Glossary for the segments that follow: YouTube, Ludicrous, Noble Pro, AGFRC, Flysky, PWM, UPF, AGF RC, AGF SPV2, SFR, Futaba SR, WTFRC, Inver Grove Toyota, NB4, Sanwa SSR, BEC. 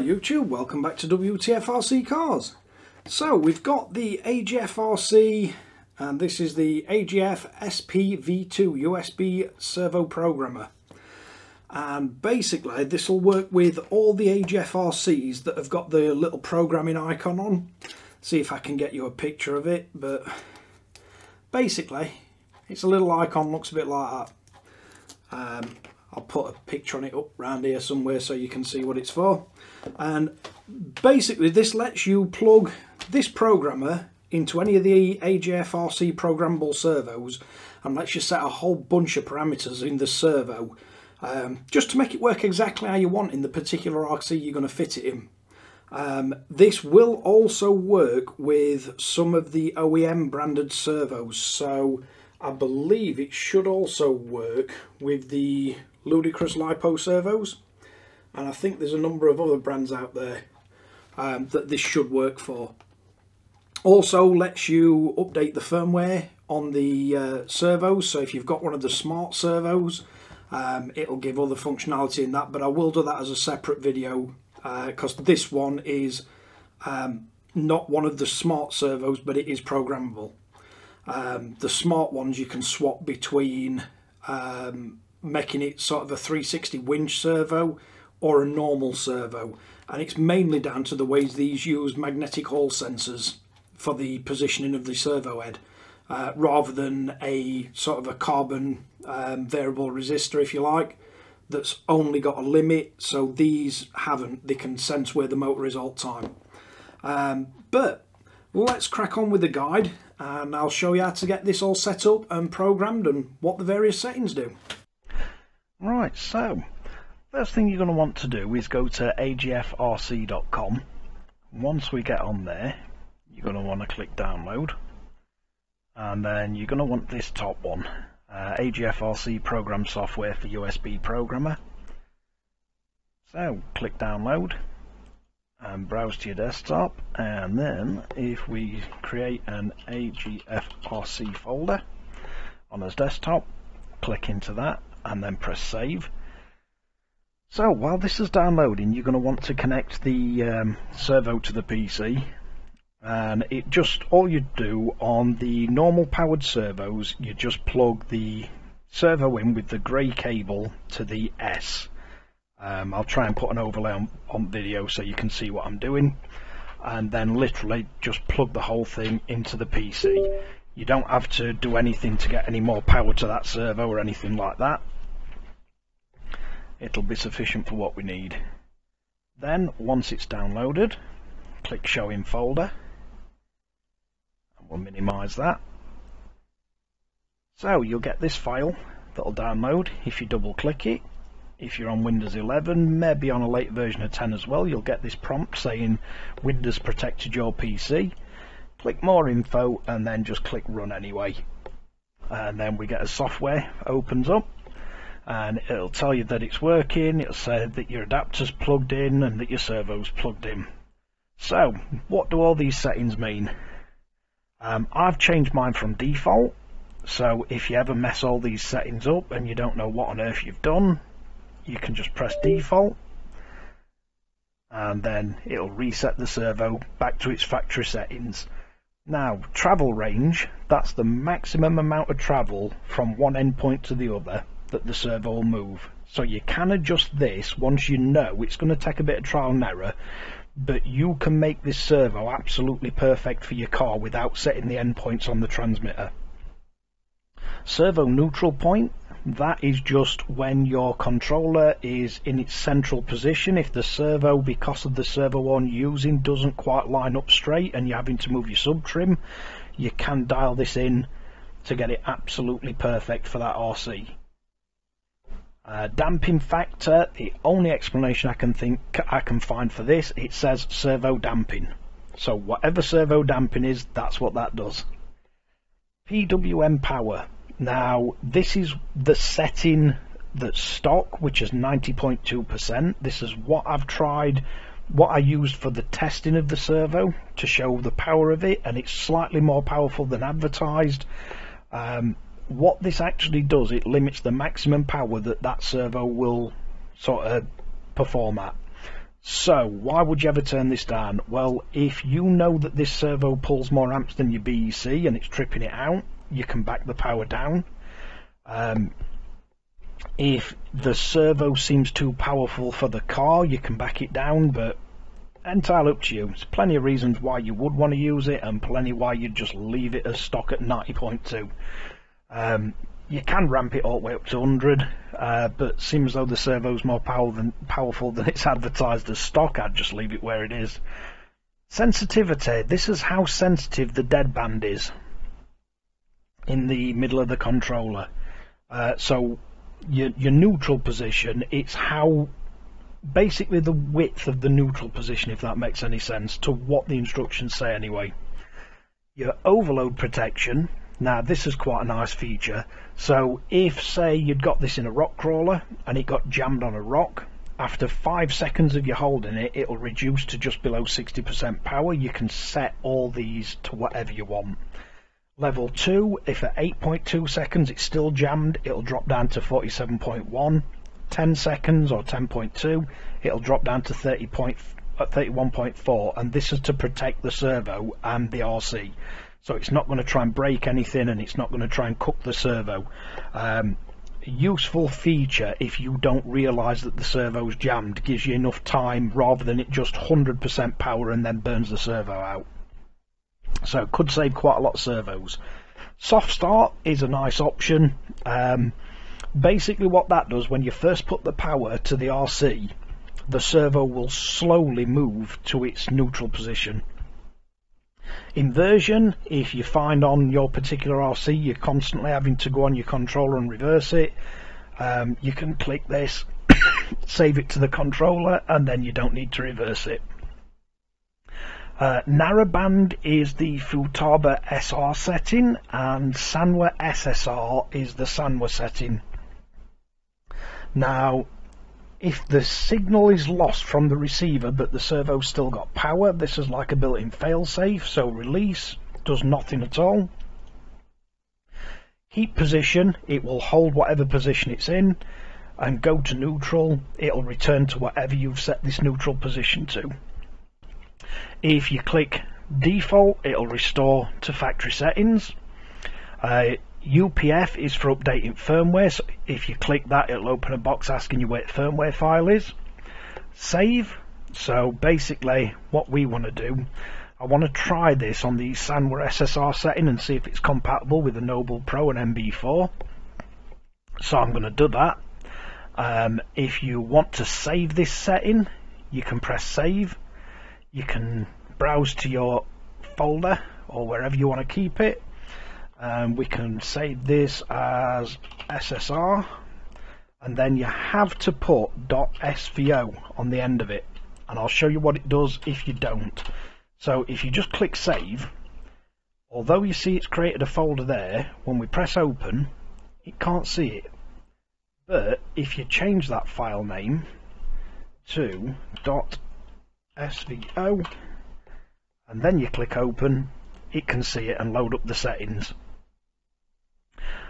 Hi YouTube, welcome back to WTFRC Cars. So we've got the AGF RC and this is the AGF SPV2 USB servo programmer. And basically this will work with all the AGF RCs that have got the little programming icon on. See if I can get you a picture of it, but basically it's a little icon, looks a bit like that. I'll put a picture on it up round here somewhere so you can see what it's for. And basically this lets you plug this programmer into any of the AGF RC programmable servos and lets you set a whole bunch of parameters in the servo just to make it work exactly how you want in the particular RC you're going to fit it in. This will also work with some of the OEM branded servos, so I believe it should also work with the Ludicrous lipo servos, and I think there's a number of other brands out there that this should work for. Also lets you update the firmware on the servos, so if you've got one of the smart servos it'll give other functionality in that, but I will do that as a separate video because this one is not one of the smart servos, but it is programmable. The smart ones you can swap between making it sort of a 360 winch servo or a normal servo, and it's mainly down to the ways these use magnetic hall sensors for the positioning of the servo head rather than a sort of a carbon variable resistor, if you like, that's only got a limit. So these haven't, they can sense where the motor is all the time. But let's crack on with the guide and I'll show you how to get this all set up and programmed and what the various settings do. Right, so first thing you're going to want to do is go to agfrc.com. Once we get on there, you're going to want to click download, and then you're going to want this top one, AGFRC program software for USB programmer. So click download and browse to your desktop, and then if we create an AGFRC folder on his desktop, click into that and then press save. So while this is downloading, you're going to want to connect the servo to the PC, and it just, all you do on the normal powered servos, you just plug the servo in with the grey cable to the S. I'll try and put an overlay on video so you can see what I'm doing, and then literally just plug the whole thing into the PC. You don't have to do anything to get any more power to that servo or anything like that. It'll be sufficient for what we need. Then once it's downloaded, click show in folder, and we'll minimize that. So you'll get this file that'll download if you double click it. If you're on Windows 11, maybe on a late version of 10 as well, you'll get this prompt saying Windows protected your PC. Click more info and then just click run anyway. And then we get a software opens up and it'll tell you that it's working. It'll say that your adapter's plugged in and that your servo's plugged in. So what do all these settings mean? I've changed mine from default, so if you ever mess all these settings up and you don't know what on earth you've done, you can just press default and then it'll reset the servo back to its factory settings. Now, travel range, that's the maximum amount of travel from one endpoint to the other that the servo will move. So you can adjust this once you know. It's going to take a bit of trial and error, but you can make this servo absolutely perfect for your car without setting the endpoints on the transmitter. Servo neutral point, that is just when your controller is in its central position. If the servo, because of the servo one using, doesn't quite line up straight and you're having to move your sub trim, you can dial this in to get it absolutely perfect for that RC. Damping factor, the only explanation I can find for this, it says servo damping, so whatever servo damping is, that's what that does. PWM power, now this is the setting that's stock, which is 90.2%. This is what I've tried, what I used for the testing of the servo to show the power of it, and it's slightly more powerful than advertised. What this actually does, it limits the maximum power that servo will sort of perform at. So why would you ever turn this down? Well, if you know that this servo pulls more amps than your BEC and it's tripping it out, you can back the power down. If the servo seems too powerful for the car, you can back it down, but entirely up to you. There's plenty of reasons why you would want to use it and plenty why you'd just leave it as stock at 90.2. You can ramp it all the way up to 100, but seems though the servo's more powerful than it's advertised as stock, I'd just leave it where it is. Sensitivity. This is how sensitive the dead band is in the middle of the controller. So your neutral position, it's how basically the width of the neutral position, if that makes any sense, to what the instructions say anyway. Your overload protection. Now this is quite a nice feature. So if, say, you'd got this in a rock crawler and it got jammed on a rock, after 5 seconds of you holding it, it'll reduce to just below 60% power. You can set all these to whatever you want. Level 2, if at 8.2 seconds it's still jammed, it'll drop down to 47.1. 10 seconds or 10.2, it'll drop down to 31.4, and this is to protect the servo and the RC. So it's not going to try and break anything, and it's not going to try and cook the servo. Useful feature if you don't realise that the servo's jammed. Gives you enough time rather than it just 100% power and then burns the servo out. So it could save quite a lot of servos. Soft start is a nice option. Basically what that does, when you first put the power to the RC, the servo will slowly move to its neutral position. Inversion, if you find on your particular RC you're constantly having to go on your controller and reverse it, you can click this, save it to the controller, and then you don't need to reverse it. Narrowband is the Futaba SR setting, and Sanwa SSR is the Sanwa setting. Now, if the signal is lost from the receiver but the servo's still got power, this is like a built-in failsafe, so release does nothing at all. Heat position, it will hold whatever position it's in, and go to neutral, it'll return to whatever you've set this neutral position to. If you click default, it'll restore to factory settings. UPF is for updating firmware, so if you click that it'll open a box asking you where the firmware file is. Save, so basically what we want to do, I want to try this on the Sanwa SSR setting and see if it's compatible with the Noble Pro and NB4, so I'm going to do that. If you want to save this setting, you can press save, you can browse to your folder or wherever you want to keep it. We can save this as SSR, and then you have to put .svo on the end of it, and I'll show you what it does if you don't. So if you just click save, although you see it's created a folder there, when we press open it can't see it, but if you change that file name to .svo and then you click open, it can see it and load up the settings.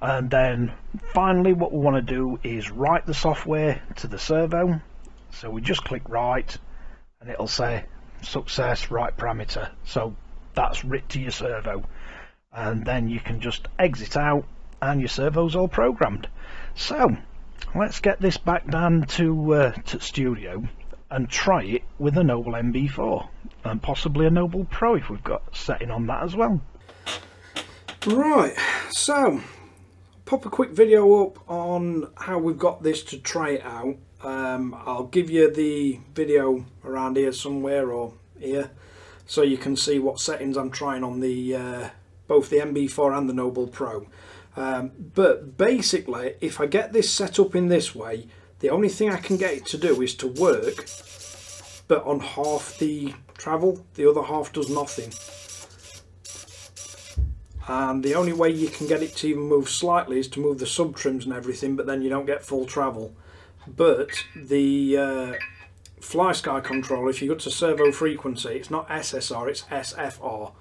And then finally what we want to do is write the software to the servo, so we just click write and it'll say success, write parameter, so that's writ to your servo, and then you can just exit out and your servo's all programmed. So let's get this back down to studio and try it with a Noble NB4 and possibly a Noble Pro if we've got setting on that as well. Right, so pop a quick video up on how we've got this to try it out. I'll give you the video around here somewhere or here, so you can see what settings I'm trying on the both the NB4 and the Noble Pro. But basically, if I get this set up in this way, the only thing I can get it to do is to work, but on half the travel, the other half does nothing. And the only way you can get it to even move slightly is to move the sub trims and everything, but then you don't get full travel. But the Flysky controller, if you go to servo frequency, it's not SSR, it's SFR.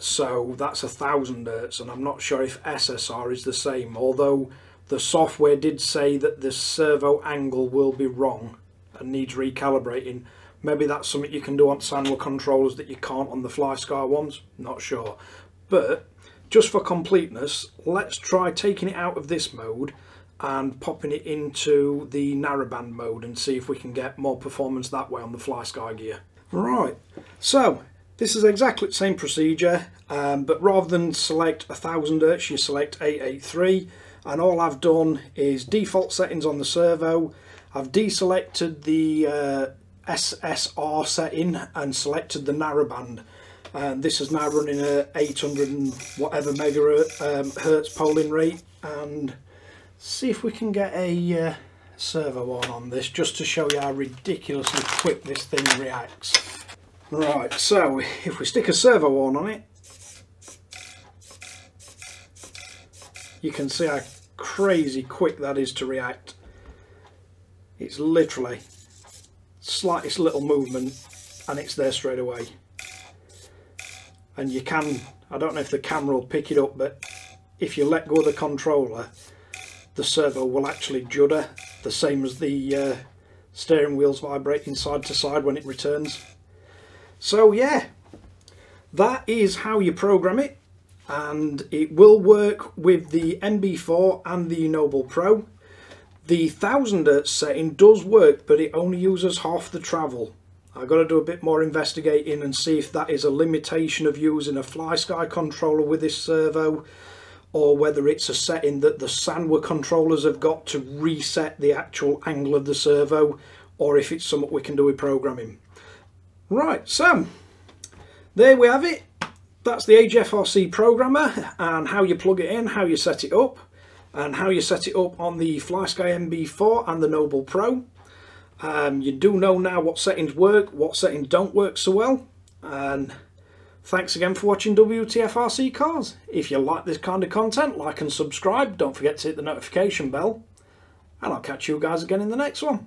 So that's 1000 hertz, and I'm not sure if SSR is the same, although the software did say that the servo angle will be wrong. and needs recalibrating. Maybe that's something you can do on Sanwa controllers that you can't on the Flysky ones, not sure. But just for completeness, let's try taking it out of this mode and popping it into the narrowband mode and see if we can get more performance that way on the Flysky gear. Right, so this is exactly the same procedure, but rather than select 1000 Hz, you select 883, and all I've done is default settings on the servo. I've deselected the SSR setting and selected the narrowband. This is now running a 800 and whatever megahertz polling rate, and see if we can get a servo on this just to show you how ridiculously quick this thing reacts. Right, so if we stick a servo horn on it, you can see how crazy quick that is to react. It's literally slightest little movement and it's there straight away. And you can, I don't know if the camera will pick it up, but if you let go of the controller, the servo will actually judder, the same as the steering wheels vibrating side to side when it returns. So yeah, that is how you program it, and it will work with the NB4 and the Noble Pro. The 1000 Hz setting does work, but it only uses half the travel. I've got to do a bit more investigating and see if that is a limitation of using a Flysky controller with this servo, or whether it's a setting that the Sanwa controllers have got to reset the actual angle of the servo, or if it's something we can do with programming. Right, so there we have it. That's the AGF RC programmer and how you plug it in, how you set it up, and how you set it up on the Flysky NB4 and the Noble Pro. You do know now what settings work, what settings don't work so well. And thanks again for watching WTFRC Cars. If you like this kind of content, like and subscribe. Don't forget to hit the notification bell. And I'll catch you guys again in the next one.